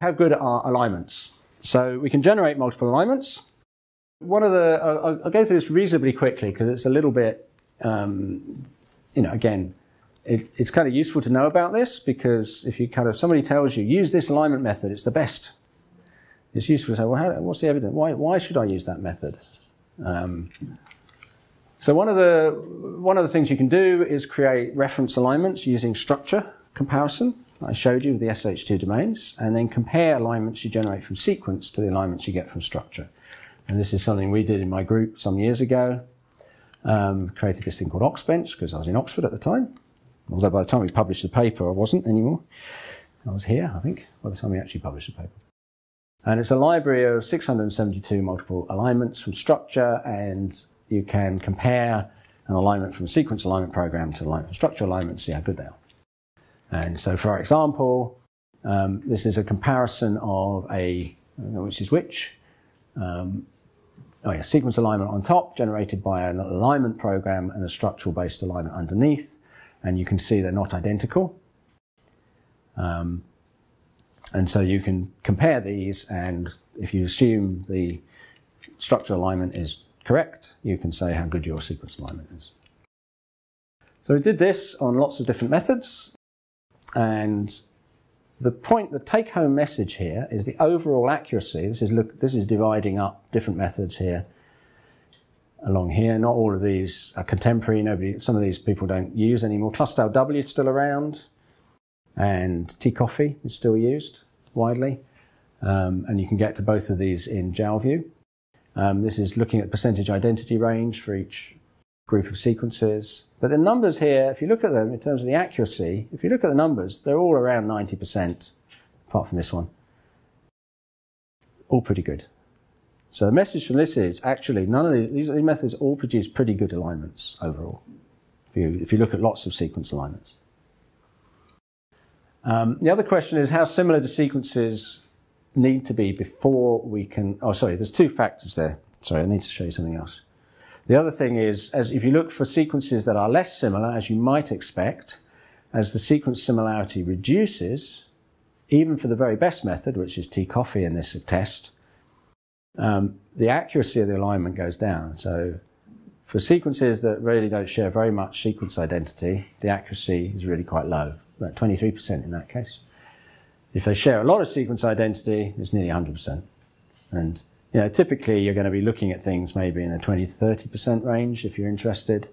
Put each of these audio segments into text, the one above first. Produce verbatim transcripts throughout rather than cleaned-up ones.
how good are alignments? So we can generate multiple alignments. One of the, I'll, I'll go through this reasonably quickly because it's a little bit, um, you know, again, it, it's kind of useful to know about this because if you kind of, somebody tells you, use this alignment method, it's the best. It's useful to say, well, how, what's the evidence? Why, why should I use that method? Um, so one of, the, one of the things you can do is create reference alignments using structure comparison. I showed you with the S H two domains, and then compare alignments you generate from sequence to the alignments you get from structure. And this is something we did in my group some years ago. Um, created this thing called Oxbench because I was in Oxford at the time. Although by the time we published the paper, I wasn't anymore. I was here, I think, by the time we actually published the paper. And it's a library of six hundred seventy-two multiple alignments from structure, and you can compare an alignment from a sequence alignment program to alignment from structure alignment and see how good they are. And so, for example, um, this is a comparison of a, I don't know which is which, um, oh yeah, sequence alignment on top generated by an alignment program and a structural based alignment underneath. And you can see they're not identical. Um, and so you can compare these, and if you assume the structural alignment is correct, you can say how good your sequence alignment is. So we did this on lots of different methods. And the point, the take-home message here is the overall accuracy. This is look. This is dividing up different methods here along here. Not all of these are contemporary. Nobody. Some of these people don't use anymore. ClustalW is still around, and T-Coffee is still used widely. Um, and you can get to both of these in Jalview. Um, this is looking at percentage identity range for each group of sequences, but the numbers here, if you look at them in terms of the accuracy, if you look at the numbers, they're all around ninety percent, apart from this one. All pretty good. So the message from this is actually none of these, these methods all produce pretty good alignments overall, if you, if you look at lots of sequence alignments. Um, the other question is how similar do sequences need to be before we can, oh sorry, there's two factors there. Sorry, I need to show you something else. The other thing is, as if you look for sequences that are less similar, as you might expect, as the sequence similarity reduces, even for the very best method, which is T-Coffee in this test, um, the accuracy of the alignment goes down. So for sequences that really don't share very much sequence identity, the accuracy is really quite low, about twenty-three percent in that case. If they share a lot of sequence identity, it's nearly one hundred percent. And you know, typically you're going to be looking at things maybe in the twenty to thirty percent range if you're interested.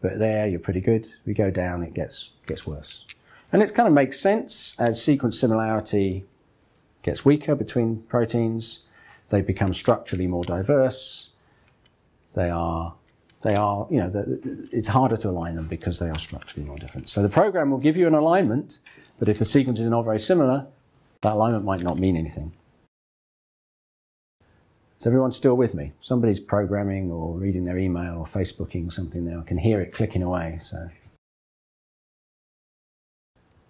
But there you're pretty good. We go down, it gets gets worse. And it kind of makes sense as sequence similarity gets weaker between proteins, they become structurally more diverse. They are they are, you know, the, it's harder to align them because they are structurally more different. So the program will give you an alignment, but if the sequences are not very similar, that alignment might not mean anything. Is everyone still with me? Somebody's programming or reading their email or Facebooking something now. I can hear it clicking away, so.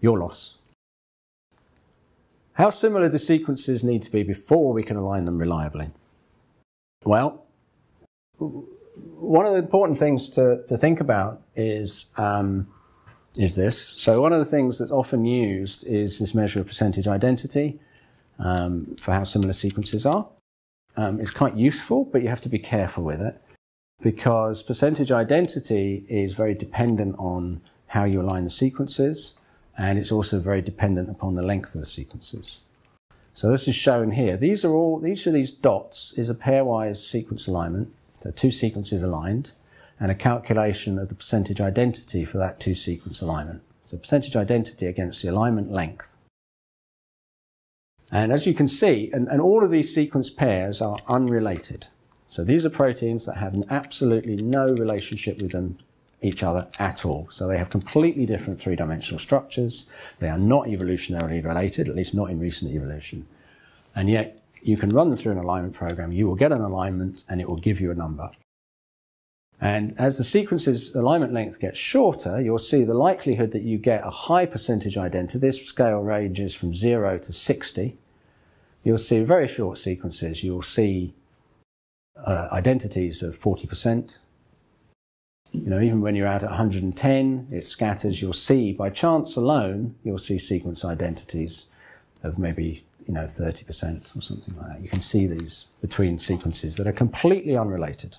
Your loss. How similar do sequences need to be before we can align them reliably? Well, one of the important things to, to think about is, um, is this. So one of the things that's often used is this measure of percentage identity um, for how similar sequences are. Um, it's quite useful, but you have to be careful with it because percentage identity is very dependent on how you align the sequences, and it's also very dependent upon the length of the sequences. So this is shown here. These are all, each of these dots is a pairwise sequence alignment, so two sequences aligned, and a calculation of the percentage identity for that two sequence alignment. So percentage identity against the alignment length. And as you can see, and, and all of these sequence pairs are unrelated. So these are proteins that have an absolutely no relationship with them, each other at all. So they have completely different three-dimensional structures. They are not evolutionarily related, at least not in recent evolution. And yet you can run them through an alignment program, you will get an alignment, and it will give you a number. And as the sequence's alignment length gets shorter, you'll see the likelihood that you get a high percentage identity. This scale ranges from zero to sixty. You'll see very short sequences. You'll see uh, identities of forty percent. You know, even when you're out at one hundred ten, it scatters. You'll see, by chance alone, you'll see sequence identities of maybe, you know, thirty percent or something like that. You can see these between sequences that are completely unrelated.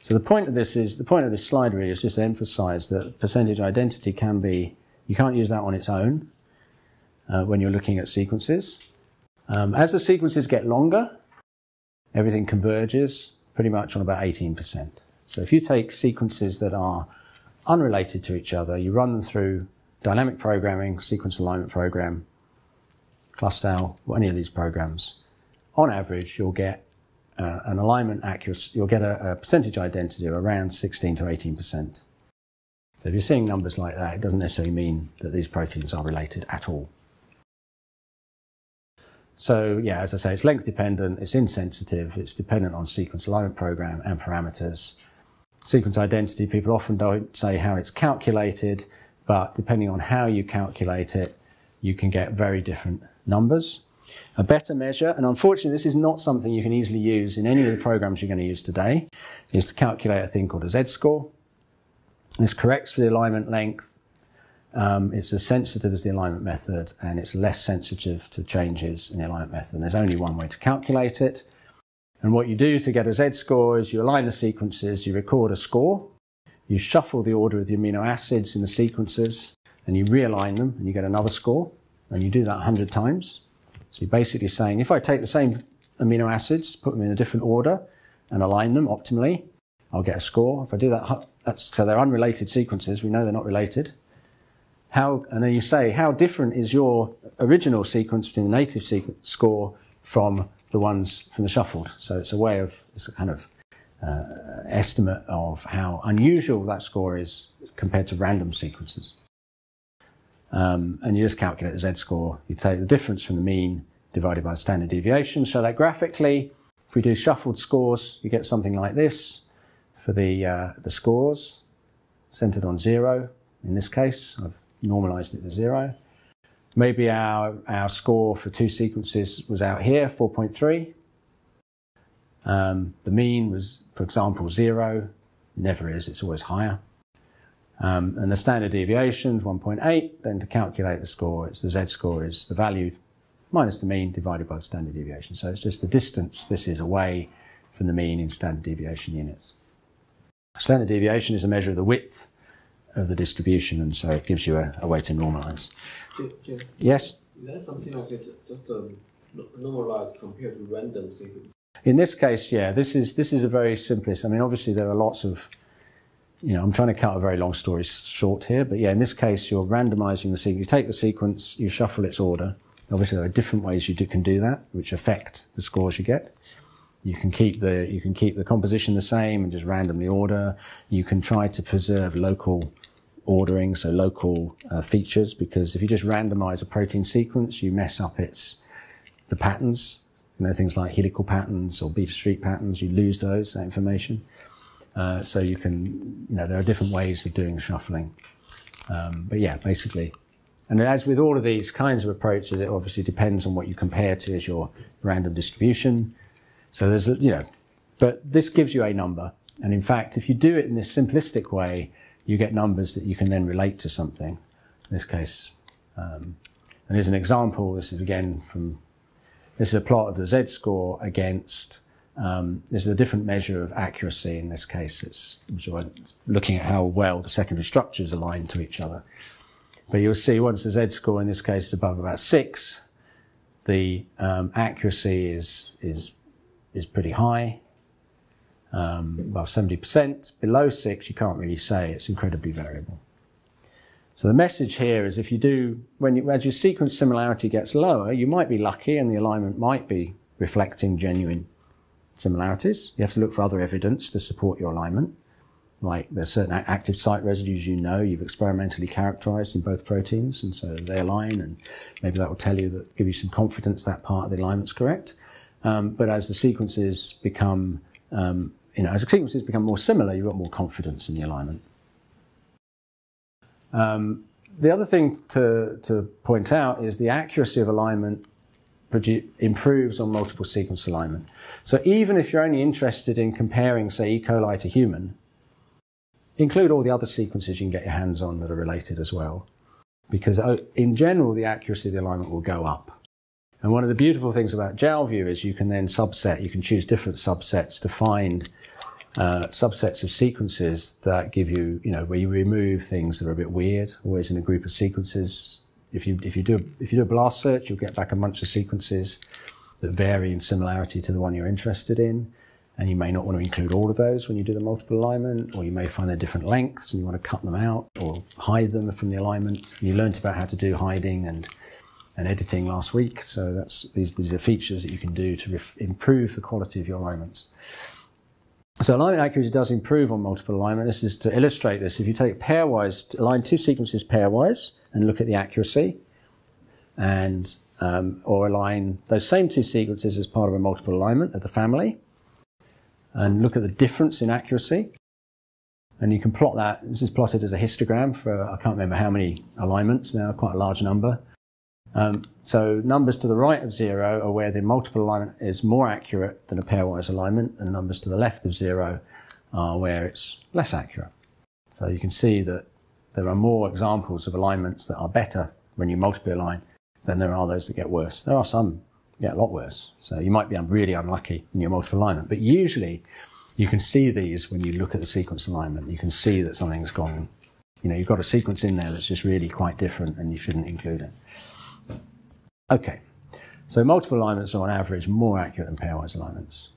So the point of this is, the point of this slide really is just to emphasize that percentage identity can be, you can't use that on its own uh, when you're looking at sequences. Um, as the sequences get longer, everything converges pretty much on about eighteen percent. So if you take sequences that are unrelated to each other, you run them through dynamic programming, sequence alignment program, ClustalW, or any of these programs, on average you'll get uh, an alignment accuracy, you'll get a, a percentage identity of around sixteen to eighteen percent. So if you're seeing numbers like that, it doesn't necessarily mean that these proteins are related at all. So yeah, as I say, it's length dependent, it's insensitive, it's dependent on sequence alignment program and parameters. Sequence identity, people often don't say how it's calculated, but depending on how you calculate it, you can get very different numbers. A better measure, and unfortunately this is not something you can easily use in any of the programs you're going to use today, is to calculate a thing called a z-score. This corrects for the alignment length, um, it's as sensitive as the alignment method, and it's less sensitive to changes in the alignment method. And there's only one way to calculate it. And what you do to get a z-score is you align the sequences, you record a score, you shuffle the order of the amino acids in the sequences, and you realign them, and you get another score, and you do that a hundred times. So you're basically saying, if I take the same amino acids, put them in a different order, and align them optimally, I'll get a score. If I do that, that's, so they're unrelated sequences, we know they're not related. How, and then you say, how different is your original sequence between the native sequence score from the ones from the shuffled? So it's a way of, it's a kind of uh, estimate of how unusual that score is compared to random sequences. Um, and you just calculate the z-score. You take the difference from the mean divided by standard deviation. So that graphically, if we do shuffled scores, you get something like this for the uh, the scores, centered on zero. In this case, I've normalized it to zero. Maybe our, our score for two sequences was out here, four point three. Um, the mean was, for example, zero. It never is, it's always higher. Um, and the standard deviation is one point eight, then to calculate the score, it's the z-score is the value minus the mean divided by the standard deviation. So it's just the distance this is away from the mean in standard deviation units. Standard deviation is a measure of the width of the distribution, and so it gives you a, a way to normalize. Jeff, yes? There's something like that, just um, normalized compared to random sequence. In this case, yeah, this is, this is a very simplest. I mean, obviously there are lots of, you know, I'm trying to cut a very long story short here, but yeah, in this case, you're randomizing the sequence. You take the sequence, you shuffle its order. Obviously, there are different ways you do, can do that, which affect the scores you get. You can keep the you can keep the composition the same and just randomly order. You can try to preserve local ordering, so local uh, features, because if you just randomize a protein sequence, you mess up its the patterns. You know, things like helical patterns or beta street patterns. You lose those that information. Uh, so you can, you know, there are different ways of doing shuffling. Um, but yeah, basically. And as with all of these kinds of approaches, it obviously depends on what you compare to as your random distribution. So there's, a, you know, but this gives you a number. And in fact, if you do it in this simplistic way, you get numbers that you can then relate to something. In this case, um, and here's an example. This is again from, this is a plot of the z-score against Um, this is a different measure of accuracy. In this case, it's looking at how well the secondary structures align to each other. But you'll see once the z-score in this case is above about six, the um, accuracy is is is pretty high, um, above seventy percent. Below six, you can't really say. It's incredibly variable. So the message here is, if you do, when you, as your sequence similarity gets lower, you might be lucky, and the alignment might be reflecting genuine similarities. You have to look for other evidence to support your alignment, like there's certain active site residues you know you've experimentally characterized in both proteins, and so they align, and maybe that will tell you, that give you some confidence that part of the alignment's correct. Um, but as the sequences become, um, you know, as the sequences become more similar, you've got more confidence in the alignment. Um, the other thing to, to point out is the accuracy of alignment improves on multiple sequence alignment. So even if you're only interested in comparing, say, E. coli to human, include all the other sequences you can get your hands on that are related as well. because in general, the accuracy of the alignment will go up. And one of the beautiful things about Jalview is you can then subset, you can choose different subsets to find uh, subsets of sequences that give you, you know, where you remove things that are a bit weird, always in a group of sequences. If you, if you do, if you do a BLAST search, you'll get back a bunch of sequences that vary in similarity to the one you're interested in. And you may not want to include all of those when you do the multiple alignment, or you may find they're different lengths and you want to cut them out or hide them from the alignment. And you learned about how to do hiding and, and editing last week. So that's, these, these are features that you can do to ref- improve the quality of your alignments. So alignment accuracy does improve on multiple alignment. This is to illustrate this. If you take pairwise, align two sequences pairwise and look at the accuracy, and um, or align those same two sequences as part of a multiple alignment of the family, and look at the difference in accuracy. And you can plot that. This is plotted as a histogram for, I can't remember how many alignments now, quite a large number. Um, so numbers to the right of zero are where the multiple alignment is more accurate than a pairwise alignment, and numbers to the left of zero are where it's less accurate. So you can see that there are more examples of alignments that are better when you multiple align than there are those that get worse. There are some Yeah, a lot worse. So you might be really unlucky in your multiple alignment. But usually you can see these when you look at the sequence alignment. You can see that something's gone, you know, you've got a sequence in there that's just really quite different and you shouldn't include it. Okay, so multiple alignments are on average more accurate than pairwise alignments.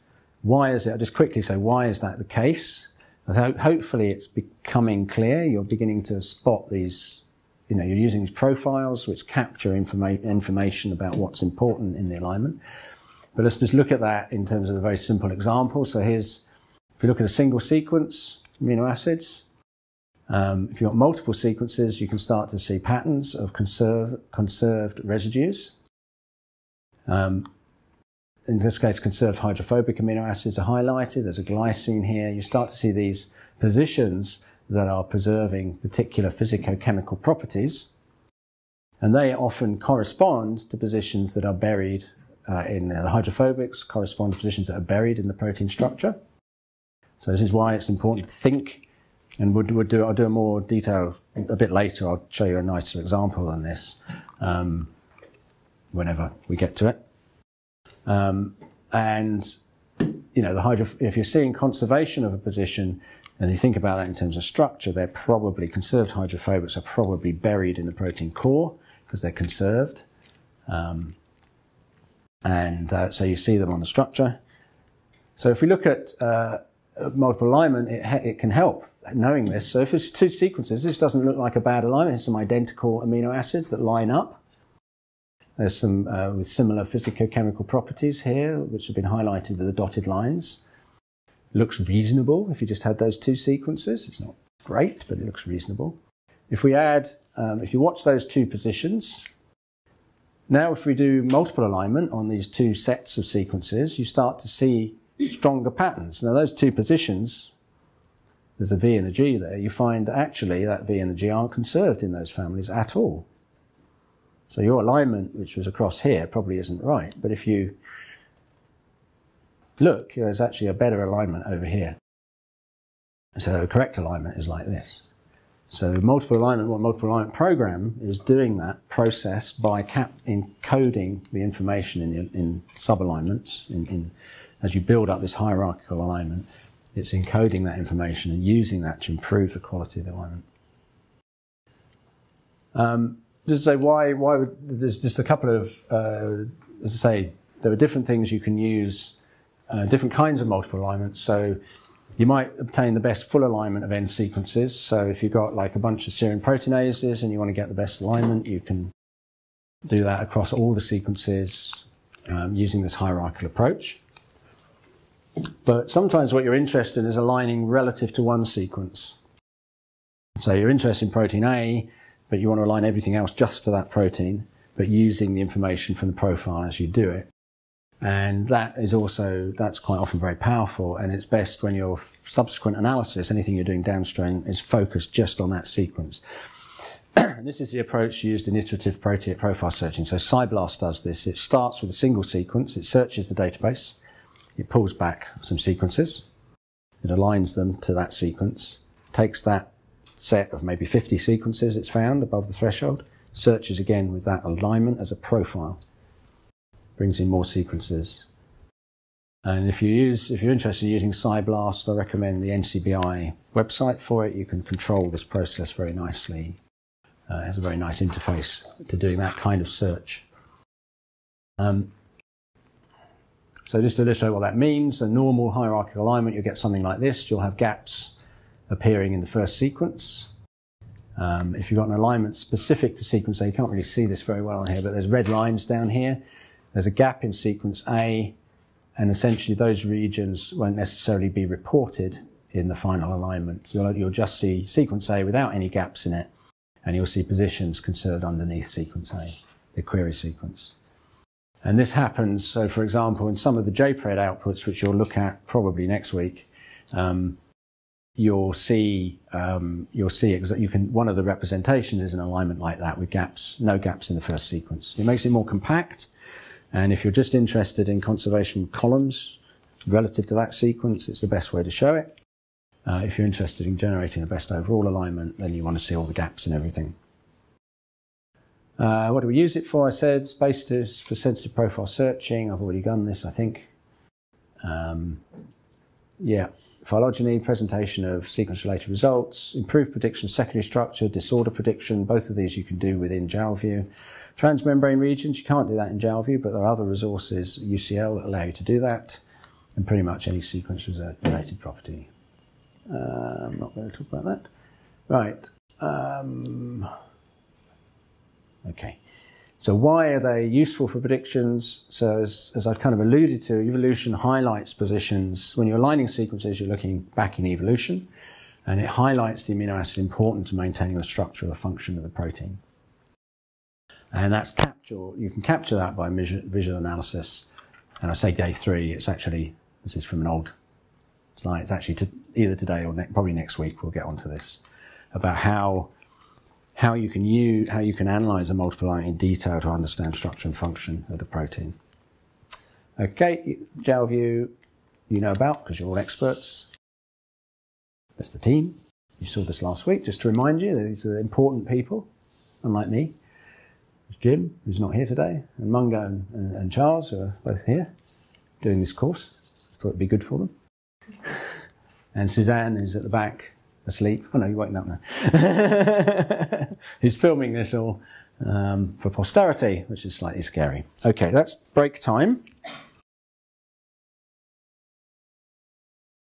Why is it? I'll just quickly say, why is that the case? Hopefully it's becoming clear. You're beginning to spot these. You know, you're using these profiles which capture informa- information about what's important in the alignment. But let's just look at that in terms of a very simple example. So here's, if you look at a single sequence, amino acids, um, if you've got multiple sequences, you can start to see patterns of conserve, conserved residues. Um, in this case, conserved hydrophobic amino acids are highlighted. There's a glycine here. You start to see these positions that are preserving particular physicochemical properties, and they often correspond to positions that are buried uh, in the hydrophobics, correspond to positions that are buried in the protein structure. So this is why it's important to think, and we'll, we'll do, I'll do a more detail a bit later. I'll show you a nicer example than this um, whenever we get to it. Um, and you know, the hydro, if you're seeing conservation of a position, and you think about that in terms of structure, they're probably, conserved hydrophobics are probably buried in the protein core because they're conserved. Um, and uh, so you see them on the structure. So if we look at uh, multiple alignment, it, ha- it can help knowing this. So if it's two sequences, this doesn't look like a bad alignment. It's some identical amino acids that line up. There's some uh, with similar physicochemical properties here, which have been highlighted with the dotted lines. Looks reasonable if you just had those two sequences. It's not great, but it looks reasonable. If we add, um, if you watch those two positions, now if we do multiple alignment on these two sets of sequences, you start to see stronger patterns. Now those two positions, there's a V and a G there, you find that actually that V and the G aren't conserved in those families at all. So your alignment, which was across here, probably isn't right, but if you look, there's actually a better alignment over here. So correct alignment is like this. So multiple alignment, what multiple alignment program is doing that process by cap- encoding the information in, the, in sub-alignments. In, in, as you build up this hierarchical alignment, it's encoding that information and using that to improve the quality of the alignment. Um, just to say why, why would, there's just a couple of, uh, as I say, there are different things you can use. Uh, different kinds of multiple alignments, so you might obtain the best full alignment of N sequences. So if you've got like a bunch of serine proteinases and you want to get the best alignment, you can do that across all the sequences um, using this hierarchical approach. But sometimes what you're interested in is aligning relative to one sequence. So you're interested in protein A, but you want to align everything else just to that protein, but using the information from the profile as you do it. And that is also, that's quite often very powerful, and it's best when your subsequent analysis, anything you're doing downstream, is focused just on that sequence. And this is the approach used in iterative protein profile searching. So PSI-BLAST does this. It starts with a single sequence, it searches the database, it pulls back some sequences, it aligns them to that sequence, takes that set of maybe fifty sequences it's found above the threshold, Searches again with that alignment as a profile. Brings in more sequences. And if you use, if you're interested in using P S I BLAST, I recommend the N C B I website for it. You can control this process very nicely. Uh, it has a very nice interface to doing that kind of search. Um, so just to illustrate what that means, a normal hierarchical alignment, you'll get something like this. You'll have gaps appearing in the first sequence. Um, if you've got an alignment specific to sequence A, you can't really see this very well on here, but there's red lines down here. There's a gap in sequence A, and essentially those regions won't necessarily be reported in the final alignment. You'll, you'll just see sequence A without any gaps in it, and you'll see positions conserved underneath sequence A, the query sequence. And this happens, so for example, in some of the J PRED outputs, which you'll look at probably next week, um, you'll see, um, you'll see you can, one of the representations is an alignment like that with gaps, no gaps in the first sequence. It makes it more compact. And if you're just interested in conservation of columns relative to that sequence, it's the best way to show it. Uh, if you're interested in generating the best overall alignment, then you want to see all the gaps and everything. Uh, what do we use it for? I said space for sensitive profile searching. I've already done this, I think. Um, yeah, phylogeny, presentation of sequence-related results, improved prediction, secondary structure, disorder prediction. Both of these you can do within Jalview. Transmembrane regions, you can't do that in Jalview, but there are other resources, U C L, that allow you to do that, and pretty much any sequence-related property. Uh, I'm not going to talk about that. Right. Um, okay. So why are they useful for predictions? So as, as I've kind of alluded to, evolution highlights positions. When you're aligning sequences, you're looking back in evolution, and it highlights the amino acids important to maintaining the structure or the function of the protein. And that's capture, you can capture that by measure, visual analysis. And I say day three, it's actually, this is from an old slide, it's actually to, either today or ne probably next week we'll get onto this, about how, how you can use, how you can analyze a multiplier in detail to understand structure and function of the protein. Okay, Jalview you know about because you're all experts. That's the team. You saw this last week, just to remind you, these are important people, unlike me. Jim, who's not here today, and Mungo and, and, and Charles, who are both here doing this course. Just thought it'd be good for them. And Suzanne, who's at the back, asleep. Oh no, you're waking up now. Who's filming this all um, for posterity, which is slightly scary. Okay, that's break time.